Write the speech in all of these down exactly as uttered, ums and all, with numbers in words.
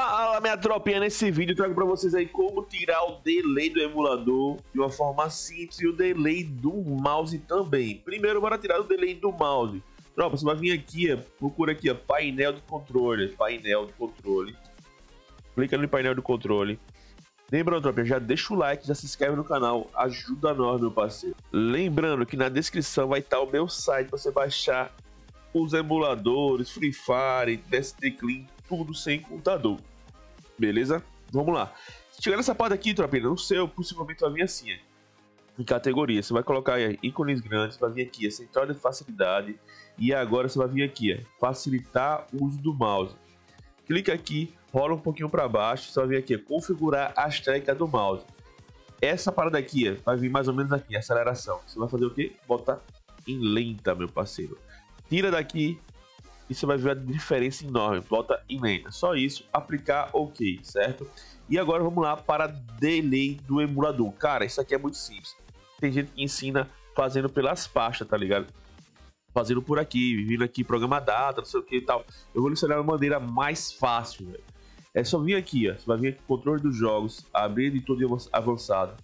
Fala, minha tropinha, nesse vídeo eu trago para vocês aí como tirar o delay do emulador de uma forma simples e o delay do mouse também. Primeiro, bora tirar o delay do mouse. Tropa, você vai vir aqui, procura aqui, ó, painel de controle, painel de controle. Clica no painel do controle. Lembrando, tropa, já deixa o like, já se inscreve no canal, ajuda nós, meu parceiro. Lembrando que na descrição vai estar o meu site para você baixar os emuladores, Free Fire, T S T Clean, tudo sem computador, beleza? Vamos lá. Se chegar nessa parte aqui, tropinha, no seu, possivelmente vai vir assim, é, em categoria, você vai colocar aí, ícones grandes, vai vir aqui, é, central de facilidade, e agora você vai vir aqui, é, facilitar o uso do mouse. Clica aqui, rola um pouquinho para baixo, você vai vir aqui, é, configurar as teclas do mouse. Essa parada aqui, é, vai vir mais ou menos aqui, aceleração. Você vai fazer o quê? Botar em lenta, meu parceiro. Tira daqui e você vai ver a diferença enorme. Bota em lenta. Só isso. Aplicar, ok, certo? E agora vamos lá para delay do emulador. Cara, isso aqui é muito simples. Tem gente que ensina fazendo pelas pastas, tá ligado? Fazendo por aqui, vindo aqui, programa data, não sei o que e tal. Eu vou ensinar uma maneira mais fácil, velho. É só vir aqui, ó. Você vai vir aqui, controle dos jogos, abrir editor de avançado.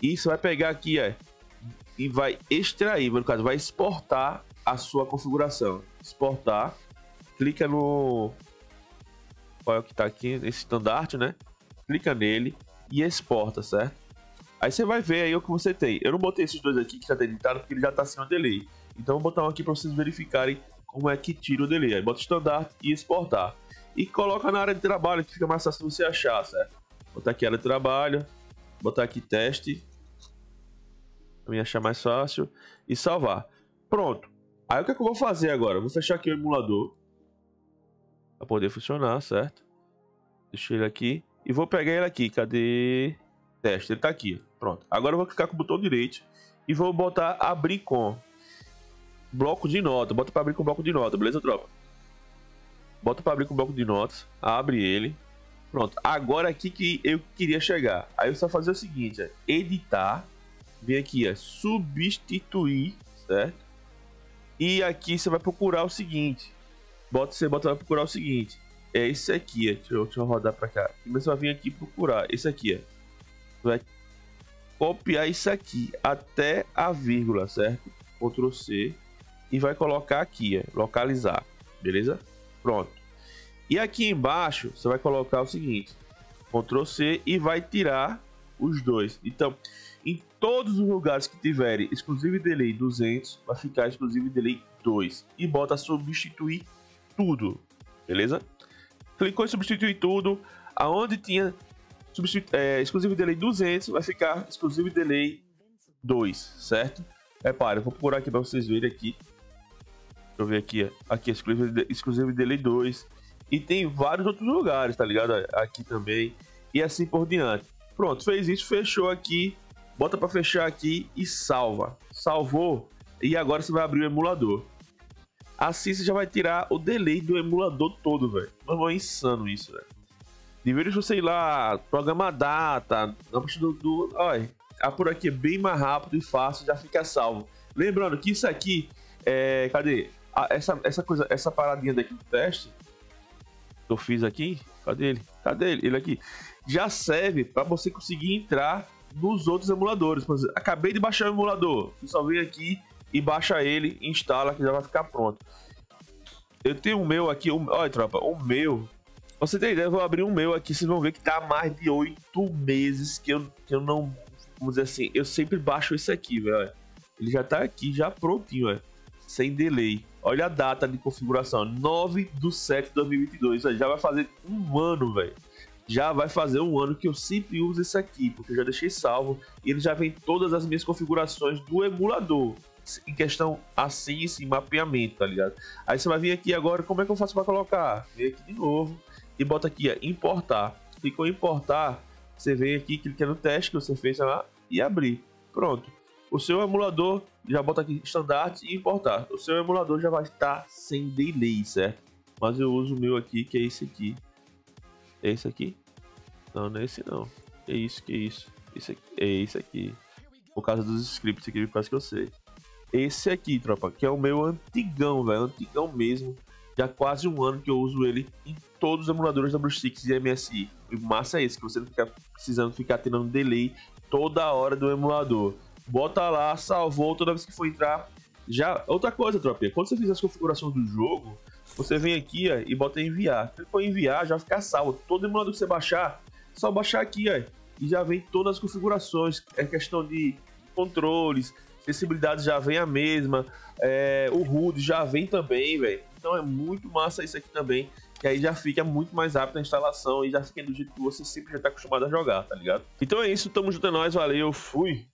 E você vai pegar aqui, ó, e vai extrair, no caso, vai exportar a sua configuração. Exportar, clica no, qual é o que tá aqui, esse estandarte, né? Clica nele e exporta, certo? Aí você vai ver aí o que você tem. Eu não botei esses dois aqui que já tem editado porque ele já tá sem o delay. Então vou botar um aqui para vocês verificarem como é que tira o delay. Aí bota estandarte e exportar. E coloca na área de trabalho que fica mais fácil você achar, certo? Botar aqui área de trabalho, botar aqui teste, pra mim achar mais fácil, e salvar. Pronto. Aí o que é que eu vou fazer agora? Vou fechar aqui o emulador para poder funcionar, certo? Deixei ele aqui e vou pegar ele aqui. Cadê? Teste, ele tá aqui. Pronto. Agora eu vou clicar com o botão direito e vou botar abrir com bloco de nota. Bota para abrir com bloco de nota, beleza, tropa? Bota para abrir com bloco de notas. Abre ele. Pronto. Agora aqui que eu queria chegar. Aí eu só fazer o seguinte, ó, editar, vem aqui, ó, substituir, certo? E aqui você vai procurar o seguinte, bota, você bota, vai procurar o seguinte, é esse aqui, deixa eu, deixa eu rodar para cá, mas você vai vir aqui procurar, esse aqui, ó. Vai copiar isso aqui, até a vírgula, certo? Ctrl C, e vai colocar aqui, ó, localizar, beleza? Pronto. E aqui embaixo, você vai colocar o seguinte, Ctrl C, e vai tirar os dois. Então, em todos os lugares que tiverem exclusive delay duzentos, vai ficar exclusive delay dois. E bota substituir tudo, beleza? Clicou em substituir tudo. Aonde tinha é, exclusive delay duzentos, vai ficar exclusive delay dois, certo? Repara, eu vou procurar aqui para vocês verem aqui. Deixa eu ver aqui, ó. Aqui, exclusive, exclusive delay dois. E tem vários outros lugares, tá ligado? Aqui também. E assim por diante. Pronto, fez isso, fechou aqui, bota para fechar aqui e salva. Salvou, e agora você vai abrir o emulador. Assim você já vai tirar o delay do emulador todo, velho. Mano, é insano isso, velho. De vez em quando, sei lá, programa data, na parte do, do... Olha, por aqui é bem mais rápido e fácil, já fica salvo. Lembrando que isso aqui, é... cadê? Ah, essa, essa coisa, essa paradinha daqui do teste, que eu fiz aqui, cadê ele? Cadê ele? Ele aqui. Já serve para você conseguir entrar nos outros emuladores. Por exemplo, acabei de baixar o emulador, você só vem aqui e baixa ele, instala, que já vai ficar pronto. Eu tenho o meu aqui, o... olha, tropa, o meu, pra você tem ideia, eu vou abrir o meu aqui, vocês vão ver que tá há mais de oito meses que eu, que eu não, vamos dizer assim, eu sempre baixo esse aqui, velho. Ele já tá aqui, já prontinho, velho, sem delay. Olha a data de configuração, nove do sete de dois mil e vinte e dois, já vai fazer um ano, velho. Já vai fazer um ano que eu sempre uso esse aqui, porque eu já deixei salvo e ele já vem todas as minhas configurações do emulador, em questão assim, esse mapeamento, tá ligado? Aí você vai vir aqui agora, como é que eu faço para colocar? Vem aqui de novo e bota aqui, ó, importar. Clicou em importar, você vem aqui, clica no teste que você fez lá e abrir. Pronto. O seu emulador, já bota aqui standard e importar. O seu emulador já vai estar sem delay, certo? Mas eu uso o meu aqui, que é esse aqui. É esse aqui? Não, não é esse não. É isso, que é isso. Esse aqui, é esse aqui. Por causa dos scripts aqui, parece que eu sei. Esse aqui, tropa, que é o meu antigão, velho. Antigão mesmo. já há quase um ano que eu uso ele em todos os emuladores da Bruce seis e M S I. E o massa é esse, que você não fica precisando ficar tendo um delay toda hora do emulador. Bota lá, salvou, toda vez que for entrar. Já, outra coisa, tropinha, quando você fizer as configurações do jogo, você vem aqui ó, e bota enviar. Clicou em enviar, já fica salvo. Todo emulador que você baixar, só baixar aqui ó, e já vem todas as configurações. É questão de controles, acessibilidade já vem a mesma, é, o H U D já vem também, velho. Então é muito massa isso aqui também, que aí já fica muito mais rápido a instalação e já fica do jeito que você sempre já tá acostumado a jogar, tá ligado? Então é isso, tamo junto, é nóis, valeu, fui!